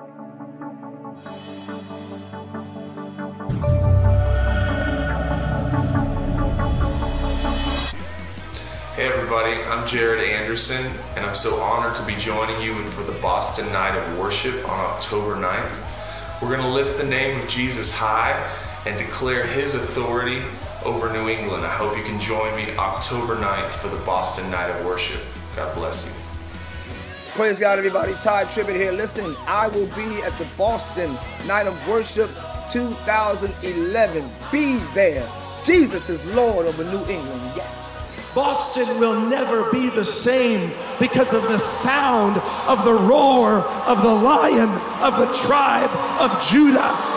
Hey everybody, I'm Jared Anderson, and I'm so honored to be joining you for the Boston Night of Worship on October 9th. We're going to lift the name of Jesus high and declare His authority over New England. I hope you can join me October 9th for the Boston Night of Worship. God bless you. Praise God, everybody. Ty Tribbett here. Listen, I will be at the Boston Night of Worship 2011. Be there. Jesus is Lord over New England. Yes. Boston will never be the same because of the sound of the roar of the Lion of the tribe of Judah.